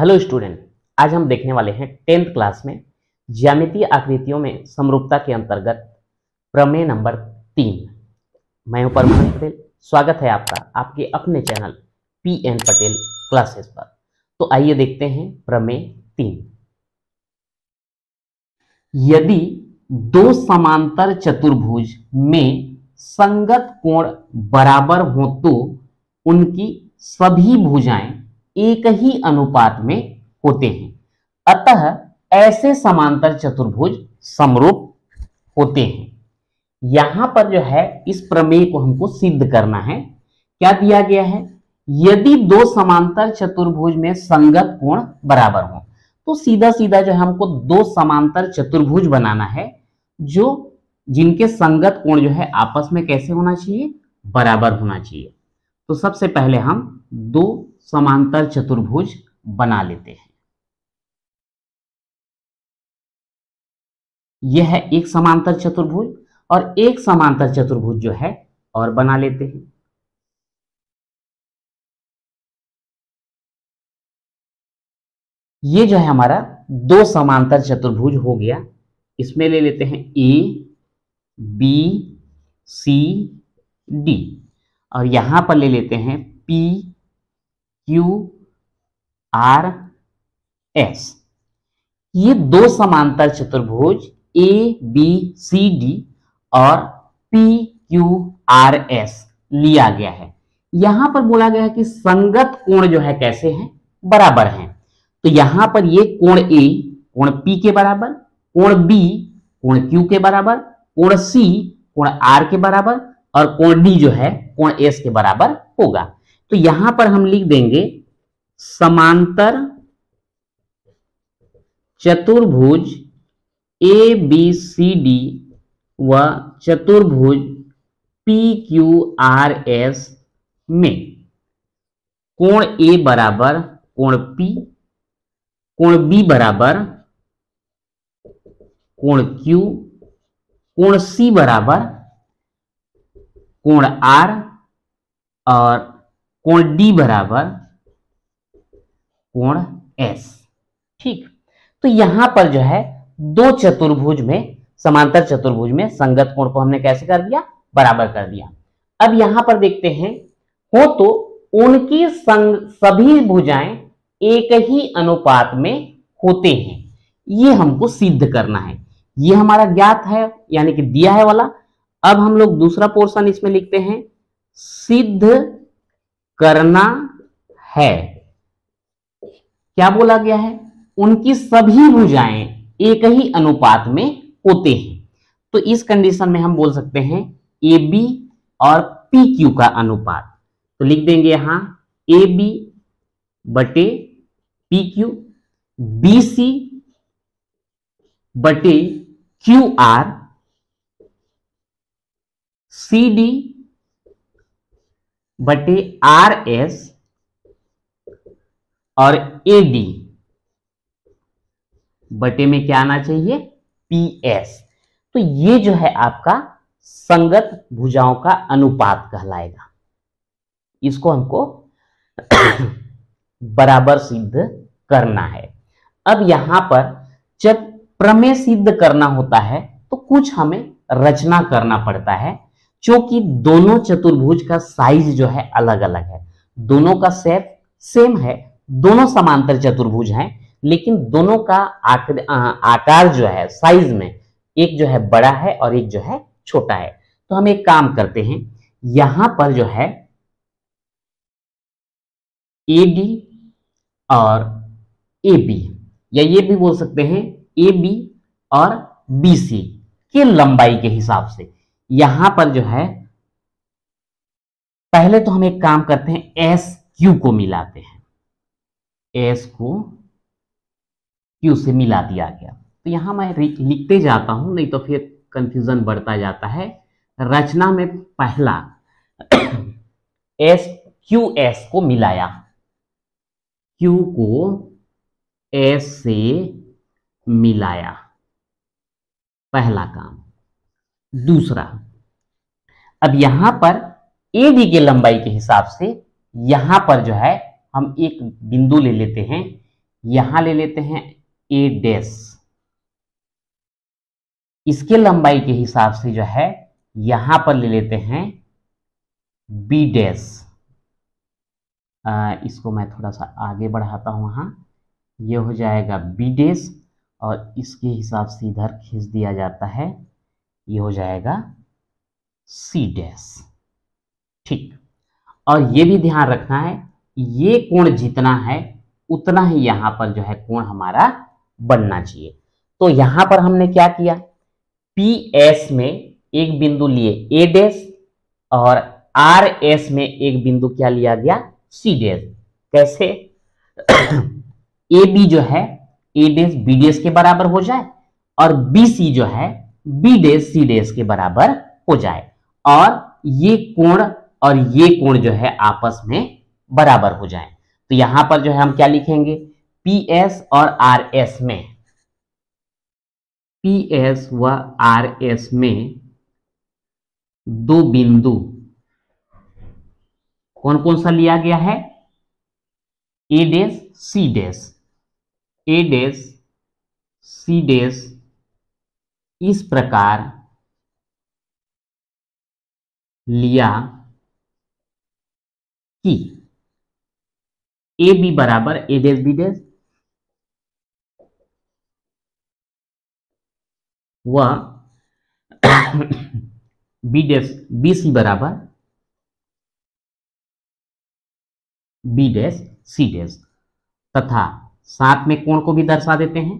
Hello student, आज हम देखने वाले हैं 10th क्लास में ज्यामितीय आकृतियों में समरूपता के अंतर्गत प्रमेय नंबर 3। मैं हूं परमानंद पटेल, स्वागत है आपका आपके अपने channel P N Patel classes पर। तो आइए देखते हैं प्रमेय 3। यदि दो समांतर चतुर्भुज में संगत कोण बराबर हो तो उनकी सभी भुजाएं एक ही अनुपात में होते हैं, अतः ऐसे समांतर चतुर्भुज समरूप होते हैं। यहां पर जो है इस प्रमेय को हमको सिद्ध करना है। क्या दिया गया है? यदि दो समांतर चतुर्भुज में संगत कोण बराबर हो, तो सीधा सीधा जो है हमको दो समांतर चतुर्भुज बनाना है जो जिनके संगत कोण जो है आपस में कैसे होना चाहिए? बराबर होना चाहिए। तो सबसे पहले हम दो समांतर चतुर्भुज बना लेते हैं। यह है एक समांतर चतुर्भुज और एक समांतर चतुर्भुज जो है और बना लेते हैं। ये जो है हमारा दो समांतर चतुर्भुज हो गया। इसमें ले लेते हैं ए बी सी डी और यहां पर ले लेते हैं पी क्यू आर एस। ये दो समांतर चतुर्भुज ए बी सी डी और पी क्यू आर एस लिया गया है। यहां पर बोला गया है कि संगत कोण जो है कैसे हैं? बराबर हैं। तो यहां पर ये कोण ए कोण पी के बराबर, कोण बी कोण क्यू के बराबर, कोण सी कोण आर के बराबर और कोण डी जो है कोण एस के बराबर होगा। तो यहां पर हम लिख देंगे समांतर चतुर्भुज ए बी सी डी व चतुर्भुज पी क्यू आर एस में कोण ए बराबर कोण पी, कोण बी बराबर कोण क्यू, कोण सी बराबर कोण आर और कोण डी बराबर कोण एस। ठीक, तो यहां पर जो है दो चतुर्भुज में समांतर चतुर्भुज में संगत कोण को हमने कैसे कर दिया? बराबर कर दिया। अब यहां पर देखते हैं हो तो उनकी सभी भुजाएं एक ही अनुपात में होते हैं। ये हमको सिद्ध करना है। ये हमारा ज्ञात है यानी कि दिया है वाला। अब हम लोग दूसरा पोर्शन इसमें लिखते हैं सिद्ध करना है। क्या बोला गया है? उनकी सभी भुजाएं एक ही अनुपात में होते हैं। तो इस कंडीशन में हम बोल सकते हैं ए बी और पी क्यू का अनुपात। तो लिख देंगे यहां ए बी बटे पी क्यू, बी सी बटे क्यू आर, सी डी बटे आर एस और ए डी बटे में क्या आना चाहिए? P S. तो ये जो है आपका संगत भुजाओं का अनुपात कहलाएगा। इसको हमको बराबर सिद्ध करना है। अब यहां पर जब प्रमेय सिद्ध करना होता है तो कुछ हमें रचना करना पड़ता है, क्योंकि दोनों चतुर्भुज का साइज जो है अलग अलग है, दोनों का शेप सेम है, दोनों समांतर चतुर्भुज हैं, लेकिन दोनों का आकार जो है साइज में एक जो है बड़ा है और एक जो है छोटा है। तो हम एक काम करते हैं, यहां पर जो है ए डी और ए बी, या ये भी बोल सकते हैं ए बी और बी सी के लंबाई के हिसाब से। यहां पर जो है पहले तो हम एक काम करते हैं, एस क्यू को मिलाते हैं। एस को क्यू से मिला दिया गया। तो यहां मैं लिखते जाता हूं, नहीं तो फिर कंफ्यूजन बढ़ता जाता है। रचना में पहला एस क्यू एस को मिलाया, क्यू को एस से मिलाया, पहला काम। दूसरा, अब यहां पर ए बी के लंबाई के हिसाब से यहां पर जो है हम एक बिंदु ले लेते हैं यहां ले लेते हैं ए डैश, इसके लंबाई के हिसाब से जो है यहां पर ले लेते हैं बी डैश। इसको मैं थोड़ा सा आगे बढ़ाता हूं, हाँ ये हो जाएगा बी डैश और इसके हिसाब से इधर खींच दिया जाता है, ये हो जाएगा सी डैश। ठीक, और ये भी ध्यान रखना है ये कोण जितना है उतना ही यहाँ पर जो है कोण हमारा बनना चाहिए। तो यहाँ पर हमने क्या किया, पी एस में एक बिंदु लिए ए डैश और आर एस में एक बिंदु क्या लिया गया, सी डैश। कैसे ए बी जो है ए डैश बी डैश के बराबर हो जाए और बी सी जो है बी डैश सी डैश के बराबर हो जाए और ये कोण और ये कोण जो है आपस में बराबर हो जाए। तो यहां पर जो है हम क्या लिखेंगे, पी एस और आर एस में, पी एस व आर एस में दो बिंदु कौन कौन सा लिया गया है, A dash C dash, A dash C dash, इस प्रकार लिया कि ए बी बराबर ए डैश बी डैश व बी डैश बी सी बराबर बी डैश सी डैश, तथा साथ में कोण को भी दर्शा देते हैं,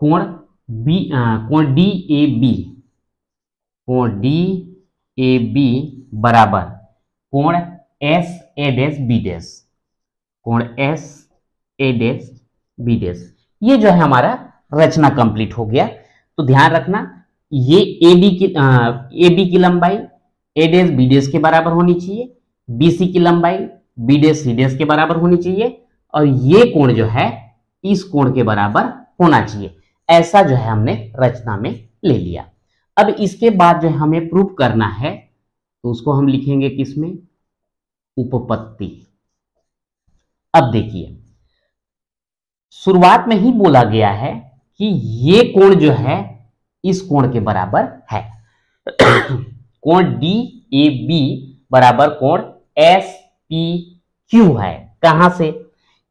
कोण बी कोण डी ए बी, कोण डी ए बी बराबर कोण S A dash B dash, कोण S A dash B dash. ये जो है हमारा रचना कंप्लीट हो गया। तो ध्यान रखना ये ए बी की लंबाई ए डैश बी डैश के बराबर होनी चाहिए, बी सी की लंबाई बी डैश सी डैश के बराबर होनी चाहिए और ये कोण जो है इस कोण के बराबर होना चाहिए। ऐसा जो है हमने रचना में ले लिया। अब इसके बाद जो हमें प्रूफ करना है तो उसको हम लिखेंगे किसमें, उपपत्ति। अब देखिए शुरुआत में ही बोला गया है कि ये कोण जो है इस कोण के बराबर है, कोण डी ए बी बराबर कोण एस पी क्यू है। कहां से,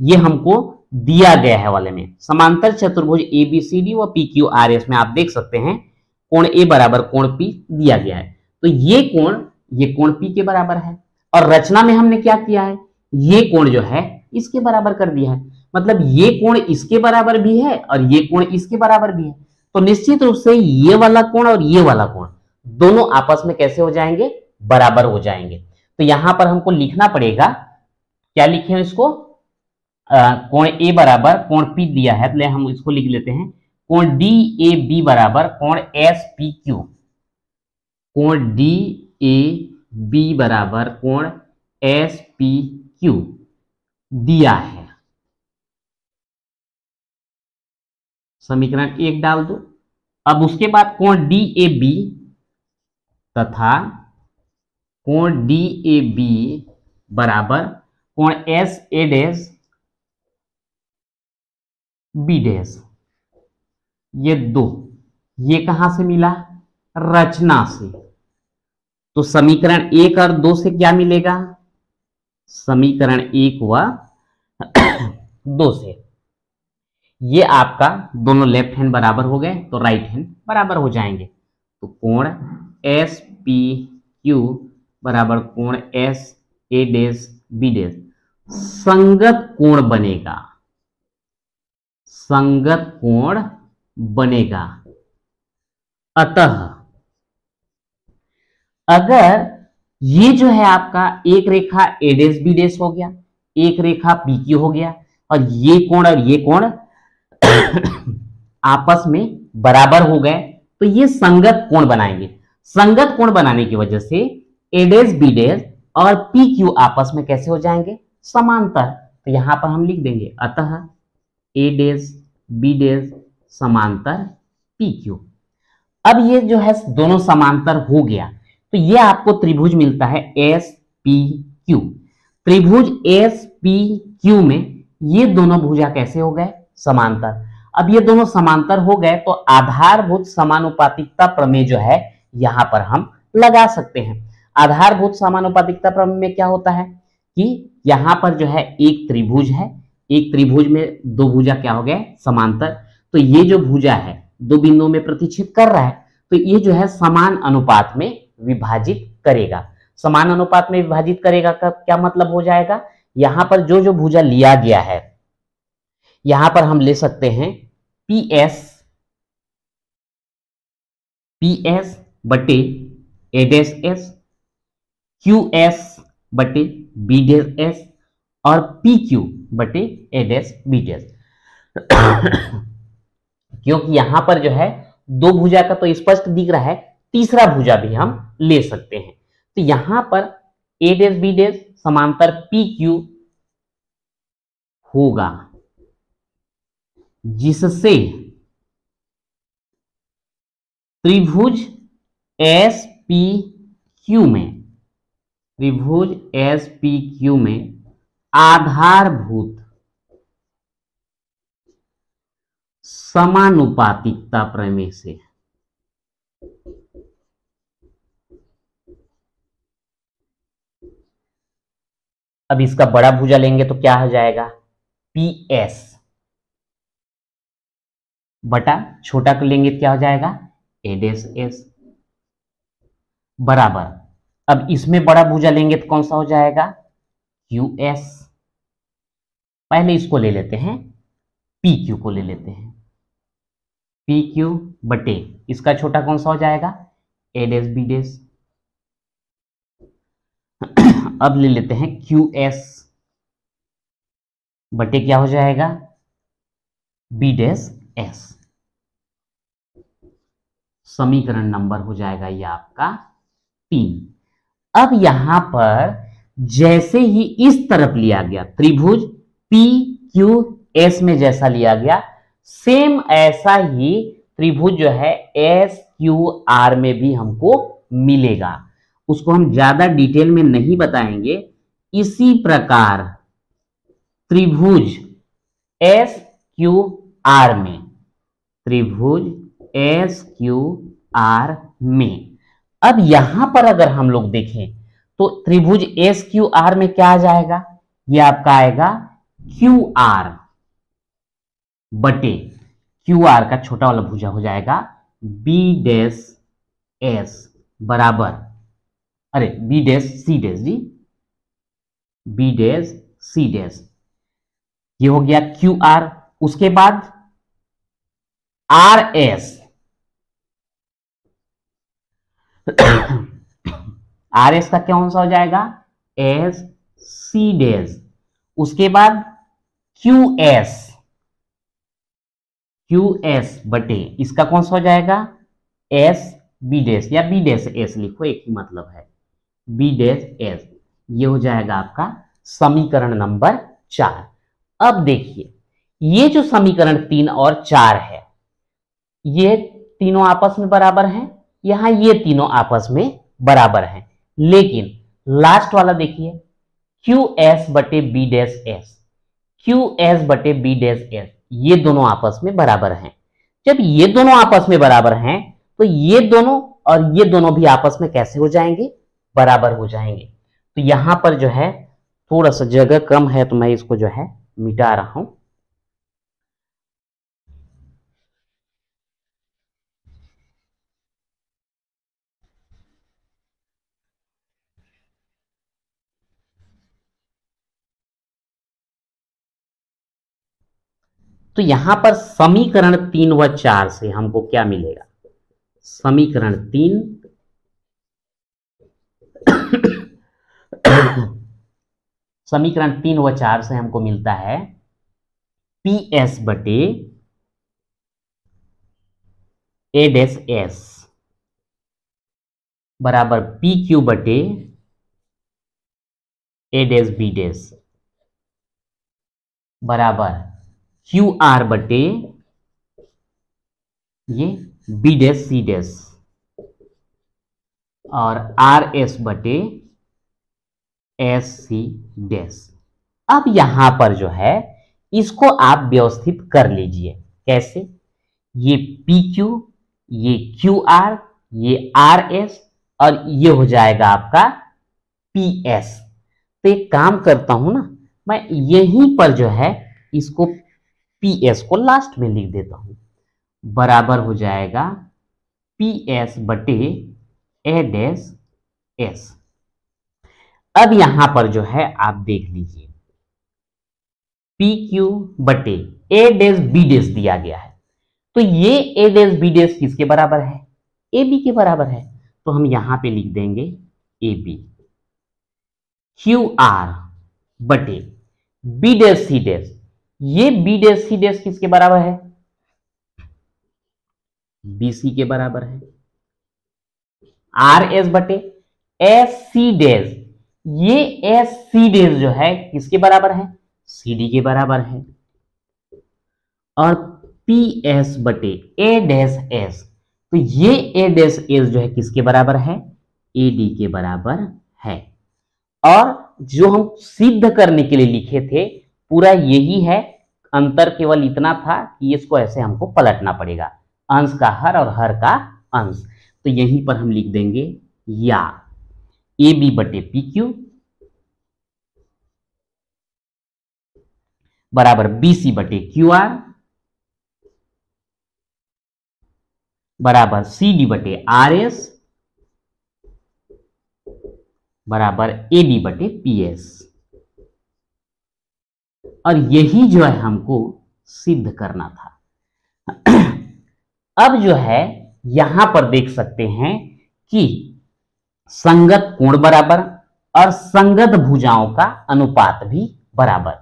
ये हमको दिया गया है वाले में, समांतर चतुर्भुज ए बी सी डी व पी क्यू आर एस में आप देख सकते हैं कोण ए बराबर कोण पी दिया गया है। तो ये कोण पी के बराबर है और रचना में हमने क्या किया है, ये कोण जो है इसके बराबर कर दिया है, मतलब ये कोण इसके बराबर भी है और ये कोण इसके बराबर भी है। तो निश्चित रूप से ये वाला कोण और ये वाला कोण दोनों आपस में कैसे हो जाएंगे, बराबर हो जाएंगे। तो यहां पर हमको लिखना पड़ेगा, क्या लिखें इसको, कोण ए बराबर कोण पी दिया है तो हम इसको लिख लेते हैं, कोण डी ए बी बराबर कोण एस पी क्यू, कोण डी ए बी बराबर कोण एस पी क्यू दिया है। समीकरण एक डाल दो। अब उसके बाद कोण डी ए बी तथा कोण डी ए बी बराबर कोण S A dash B dash, ये दो ये कहां से मिला, रचना से। तो समीकरण एक और दो से क्या मिलेगा, समीकरण एक व दो से ये आपका दोनों लेफ्ट हैंड बराबर हो गए तो राइट हैंड बराबर हो जाएंगे। तो कोण एस पी क्यू बराबर कोण S A dash B dash, संगत कोण बनेगा, संगत कोण बनेगा। अतः अगर ये जो है आपका एक रेखा ए डैश बी डैश हो गया, एक रेखा पी क्यू हो गया और ये कोण आपस में बराबर हो गए तो ये संगत कोण बनाएंगे। संगत कोण बनाने की वजह से ए डैश बी डैश और पी क्यू आपस में कैसे हो जाएंगे, समांतर। तो यहां पर हम लिख देंगे अतः ए डैश बी डैश समांतर पी क्यू। अब ये जो है दोनों समांतर हो गया तो ये आपको त्रिभुज मिलता है एस पी क्यू। त्रिभुज एस पी क्यू में ये दोनों भुजा कैसे हो गए, समांतर। अब ये दोनों समांतर हो गए तो आधारभूत समानुपातिकता प्रमेय जो है यहाँ पर हम लगा सकते हैं। आधारभूत समानुपातिकता प्रमेय में क्या होता है कि यहाँ पर जो है, एक त्रिभुज में दो भुजा क्या हो गए, समांतर। तो ये जो भुजा है दो बिंदुओं में प्रतिच्छेद कर रहा है, तो ये जो है समान अनुपात में विभाजित करेगा। समान अनुपात में विभाजित करेगा का क्या मतलब हो जाएगा, यहां पर जो जो भुजा लिया गया है यहां पर हम ले सकते हैं पी एस बटे A dash S, Q S बटे बी डैश एस और पी क्यू बटे ए डैश बी डैश। क्योंकि यहां पर जो है दो भुजा का तो स्पष्ट दिख रहा है, तीसरा भुजा भी हम ले सकते हैं। तो यहां पर ए डैश बी डैश समांतर पी क्यू होगा, जिससे त्रिभुज एस पी क्यू में आधारभूत समानुपातिकता प्रमेय से अब इसका बड़ा भुजा लेंगे तो क्या हो जाएगा, पी एस बटा छोटा को लेंगे क्या हो जाएगा, ए डैश एस बराबर। अब इसमें बड़ा भुजा लेंगे तो कौन सा हो जाएगा, क्यू एस। पहले इसको ले लेते हैं, पी क्यू को ले लेते हैं, पी क्यू बटे इसका छोटा कौन सा हो जाएगा, ए डैश बी डैश। अब ले लेते हैं क्यू एस बटे क्या हो जाएगा, बी डैश एस। समीकरण नंबर हो जाएगा यह आपका 3। अब यहां पर जैसे ही इस तरफ लिया गया त्रिभुज पी क्यू एस में जैसा लिया गया, सेम ऐसा ही त्रिभुज जो है एस क्यू आर में भी हमको मिलेगा। उसको हम ज्यादा डिटेल में नहीं बताएंगे। इसी प्रकार त्रिभुज एस क्यू आर में अब यहां पर अगर हम लोग देखें तो त्रिभुज एस क्यू आर में क्या आ जाएगा, यह आपका आएगा क्यू आर बटे क्यू आर का छोटा वाला भुजा हो जाएगा बी डैश एस बराबर, अरे बी डैश सी डैश जी, बी डैश सी डैश। ये हो गया क्यू आर। उसके बाद आर एस, आर एस का क्या कौन सा हो जाएगा, एस सी डैश। उसके बाद क्यू एस, क्यू एस बटे इसका कौन सा हो जाएगा, एस बी डैश या बी डैश एस, लिखो एक ही मतलब है बी डैश एस। ये हो जाएगा आपका समीकरण नंबर 4। अब देखिए ये जो समीकरण 3 और 4 है, ये तीनों आपस में बराबर हैं, यहां ये तीनों आपस में बराबर हैं, लेकिन लास्ट वाला देखिए क्यू एस बटे B dash S, Q S बटे बी डैश एस, ये दोनों आपस में बराबर हैं। जब ये दोनों आपस में बराबर हैं तो ये दोनों और ये दोनों भी आपस में कैसे हो जाएंगे, बराबर हो जाएंगे। तो यहां पर जो है थोड़ा सा जगह कम है तो मैं इसको जो है मिटा रहा हूं। तो यहां पर समीकरण 3 व 4 से हमको क्या मिलेगा, समीकरण 3 समीकरण 3 व 4 से हमको मिलता है पी एस बटे ए डैश एस बराबर पी क्यू बटे ए डैश बी डैश बराबर क्यू आर बटे ये बी डैश सी डैश और आर एस बटे एस सी डैश। अब यहां पर जो है इसको आप व्यवस्थित कर लीजिए। कैसे? ये पी क्यू, ये क्यू आर, ये आर एस और ये हो जाएगा आपका पी एस। तो एक काम करता हूं ना, मैं यहीं पर जो है इसको पी एस को लास्ट में लिख देता हूं, बराबर हो जाएगा पी एस बटे ए डैश एस। अब यहां पर जो है आप देख लीजिए पी क्यू बटे ए डैश बी डैश दिया गया है, तो ये ए डैश बी डैश किसके बराबर है? ए बी के बराबर है। तो हम यहां पे लिख देंगे ए बी क्यू आर बटे बी डैश सी डैश, ये बी डैश सी डैश किसके बराबर है? BC के बराबर है। RS बटे SC डैश, ये SC डैश जो है किसके बराबर है? CD के बराबर है। और PS बटे A डैश S, तो ये A डैश S जो है किसके बराबर है? AD के बराबर है। और जो हम सिद्ध करने के लिए लिखे थे पूरा यही है, अंतर केवल इतना था कि इसको ऐसे हमको पलटना पड़ेगा, अंश का हर और हर का अंश। तो यहीं पर हम लिख देंगे या ए बी बटे पी क्यू बराबर बी सी बटे क्यू आर बराबर सी डी बटे आर एस बराबर ए डी बटे पी एस। और यही जो है हमको सिद्ध करना था। अब जो है यहां पर देख सकते हैं कि संगत कोण बराबर और संगत भुजाओं का अनुपात भी बराबर।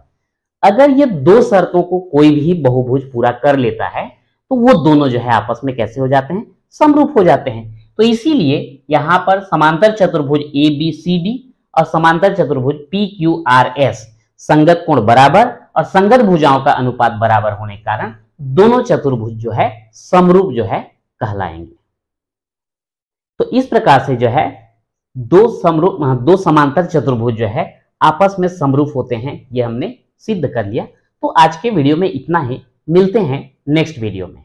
अगर ये दो शर्तों को कोई भी बहुभुज पूरा कर लेता है तो वो दोनों जो है आपस में कैसे हो जाते हैं? समरूप हो जाते हैं। तो इसीलिए यहां पर समांतर चतुर्भुज ए बी सी डी और समांतर चतुर्भुज पी क्यू आर एस संगत कोण बराबर और संगत भुजाओं का अनुपात बराबर होने के कारण दोनों चतुर्भुज जो है समरूप जो है कहलाएंगे। तो इस प्रकार से जो है दो समांतर चतुर्भुज जो है आपस में समरूप होते हैं, ये हमने सिद्ध कर लिया। तो आज के वीडियो में इतना ही, मिलते हैं नेक्स्ट वीडियो में।